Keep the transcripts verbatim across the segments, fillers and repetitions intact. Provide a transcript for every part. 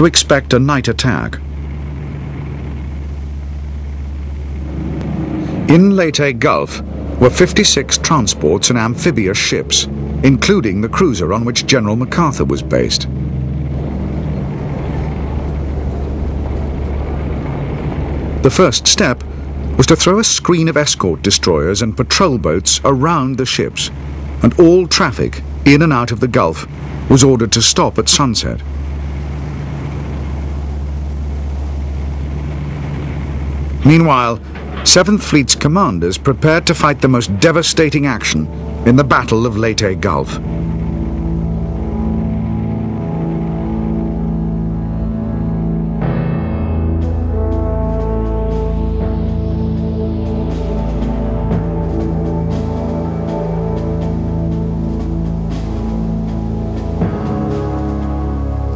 to expect a night attack. In Leyte Gulf were fifty-six transports and amphibious ships, including the cruiser on which General MacArthur was based. The first step was to throw a screen of escort destroyers and patrol boats around the ships, and all traffic in and out of the Gulf was ordered to stop at sunset. Meanwhile, Seventh Fleet's commanders prepared to fight the most devastating action in the Battle of Leyte Gulf.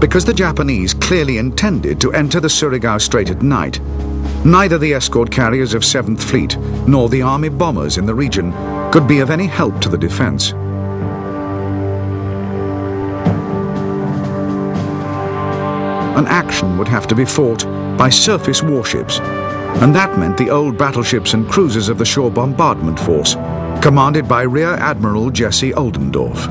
Because the Japanese clearly intended to enter the Surigao Strait at night, neither the escort carriers of Seventh Fleet nor the army bombers in the region could be of any help to the defense. An action would have to be fought by surface warships, and that meant the old battleships and cruisers of the Shore Bombardment Force, commanded by Rear Admiral Jesse Oldendorf.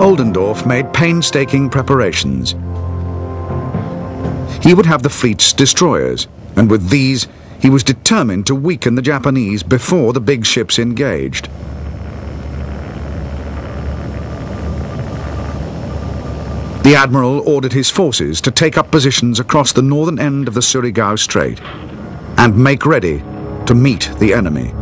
Oldendorf made painstaking preparations. He would have the fleet's destroyers, and with these, he was determined to weaken the Japanese before the big ships engaged. The Admiral ordered his forces to take up positions across the northern end of the Surigao Strait and make ready to meet the enemy.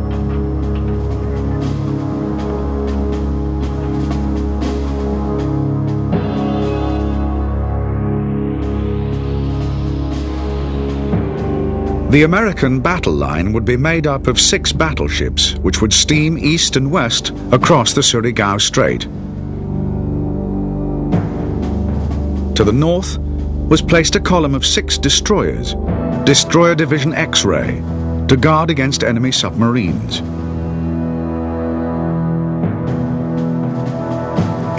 The American battle line would be made up of six battleships, which would steam east and west across the Surigao Strait. To the north was placed a column of six destroyers, Destroyer Division X-ray, to guard against enemy submarines.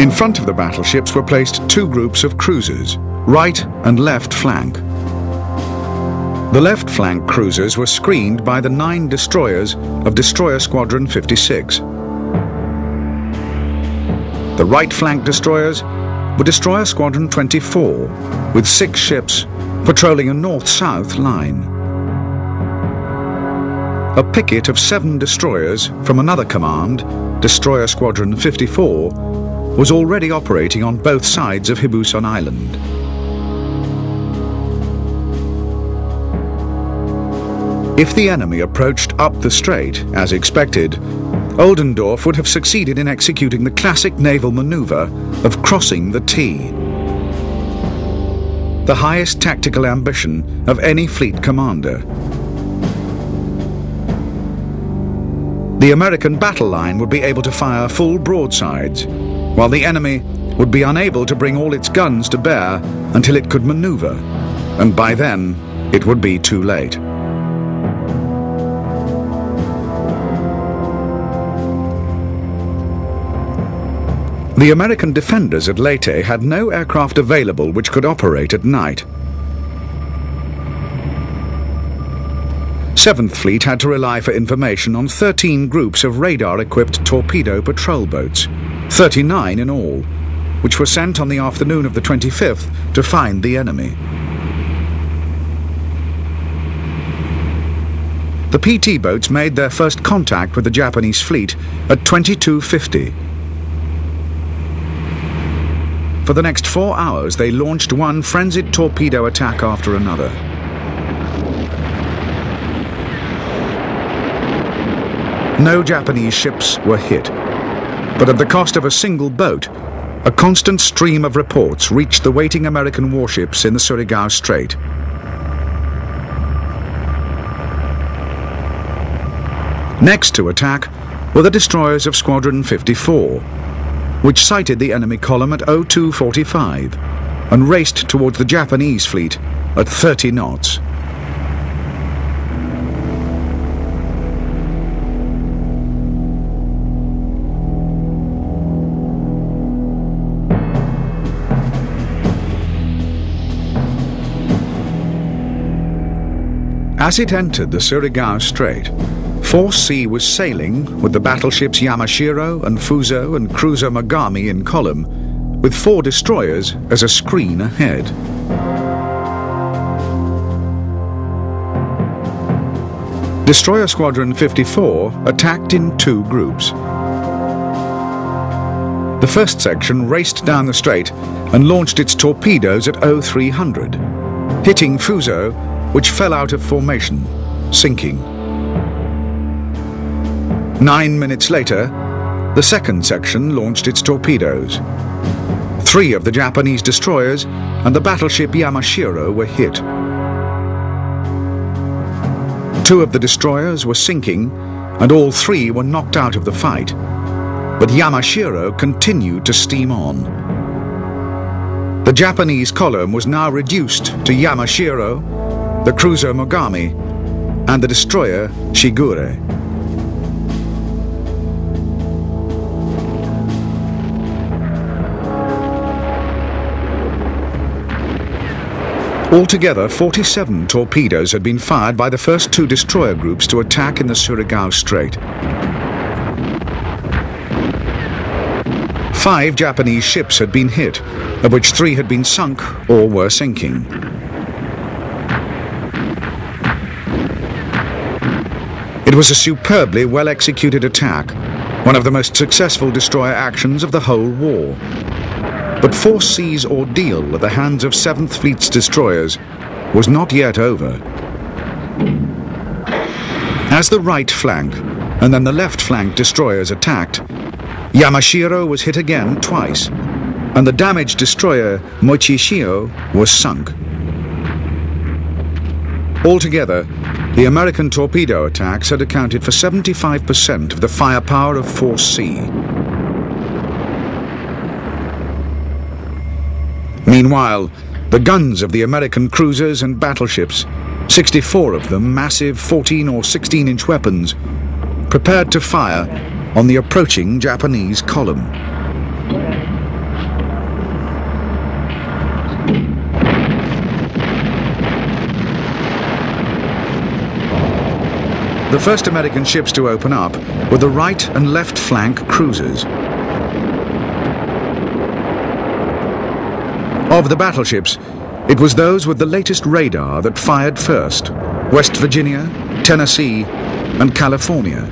In front of the battleships were placed two groups of cruisers, right and left flank. The left flank cruisers were screened by the nine destroyers of Destroyer Squadron fifty-six. The right flank destroyers were Destroyer Squadron twenty-four, with six ships patrolling a north-south line. A picket of seven destroyers from another command, Destroyer Squadron fifty-four, was already operating on both sides of Hibuson Island. If the enemy approached up the strait, as expected, Oldendorf would have succeeded in executing the classic naval maneuver of crossing the T, the highest tactical ambition of any fleet commander. The American battle line would be able to fire full broadsides, while the enemy would be unable to bring all its guns to bear until it could maneuver, and by then it would be too late. The American defenders at Leyte had no aircraft available which could operate at night. Seventh Fleet had to rely for information on thirteen groups of radar-equipped torpedo patrol boats, thirty-nine in all, which were sent on the afternoon of the twenty-fifth to find the enemy. The P T boats made their first contact with the Japanese fleet at twenty-two fifty. For the next four hours, they launched one frenzied torpedo attack after another. No Japanese ships were hit, but at the cost of a single boat, a constant stream of reports reached the waiting American warships in the Surigao Strait. Next to attack were the destroyers of Squadron fifty-four, which sighted the enemy column at oh two forty-five and raced towards the Japanese fleet at thirty knots. As it entered the Surigao Strait, Force C was sailing with the battleships Yamashiro and Fuso and cruiser Mogami in column, with four destroyers as a screen ahead. Destroyer Squadron fifty-four attacked in two groups. The first section raced down the strait and launched its torpedoes at oh three hundred, hitting Fuso, which fell out of formation, sinking. Nine minutes later, the second section launched its torpedoes. Three of the Japanese destroyers and the battleship Yamashiro were hit. Two of the destroyers were sinking, and all three were knocked out of the fight. But Yamashiro continued to steam on. The Japanese column was now reduced to Yamashiro, the cruiser Mogami, and the destroyer Shigure. Altogether, forty-seven torpedoes had been fired by the first two destroyer groups to attack in the Surigao Strait. Five Japanese ships had been hit, of which three had been sunk or were sinking. It was a superbly well-executed attack, one of the most successful destroyer actions of the whole war. But Force C's ordeal at the hands of Seventh Fleet's destroyers was not yet over. As the right flank and then the left flank destroyers attacked, Yamashiro was hit again twice, and the damaged destroyer Mochishio was sunk. Altogether, the American torpedo attacks had accounted for seventy-five percent of the firepower of Force C. Meanwhile, the guns of the American cruisers and battleships, sixty-four of them massive fourteen or sixteen inch weapons, prepared to fire on the approaching Japanese column. The first American ships to open up were the right and left flank cruisers. Of the battleships, it was those with the latest radar that fired first: West Virginia, Tennessee, and California.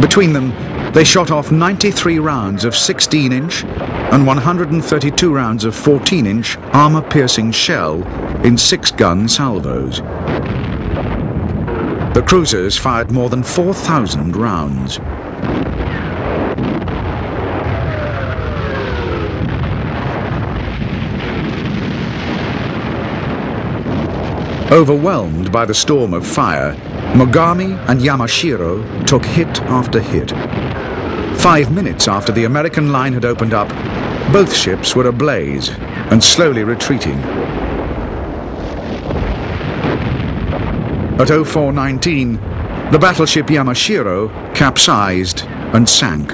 Between them, they shot off ninety-three rounds of sixteen inch and one hundred thirty-two rounds of fourteen inch armor-piercing shell in six-gun salvos. The cruisers fired more than four thousand rounds. Overwhelmed by the storm of fire, Mogami and Yamashiro took hit after hit. Five minutes after the American line had opened up, both ships were ablaze and slowly retreating. At oh four nineteen, the battleship Yamashiro capsized and sank,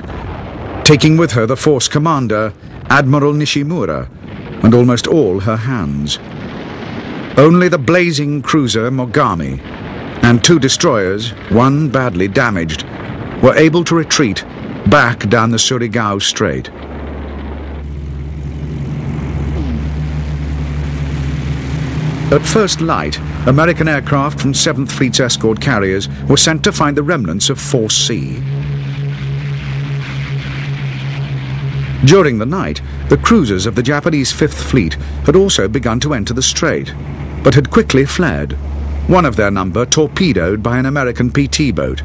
taking with her the force commander, Admiral Nishimura, and almost all her hands. Only the blazing cruiser Mogami and two destroyers, one badly damaged, were able to retreat back down the Surigao Strait. At first light, American aircraft from Seventh Fleet's escort carriers were sent to find the remnants of Force C. During the night, the cruisers of the Japanese Fifth Fleet had also begun to enter the strait, but had quickly fled, one of their number torpedoed by an American P T boat.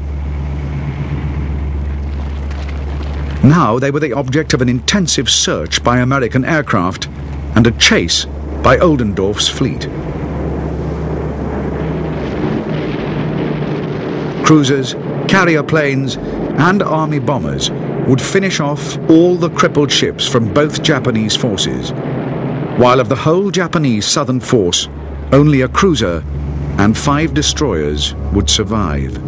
Now they were the object of an intensive search by American aircraft and a chase by Oldendorf's fleet. Cruisers, carrier planes, and army bombers would finish off all the crippled ships from both Japanese forces, while of the whole Japanese southern force, only a cruiser and five destroyers would survive.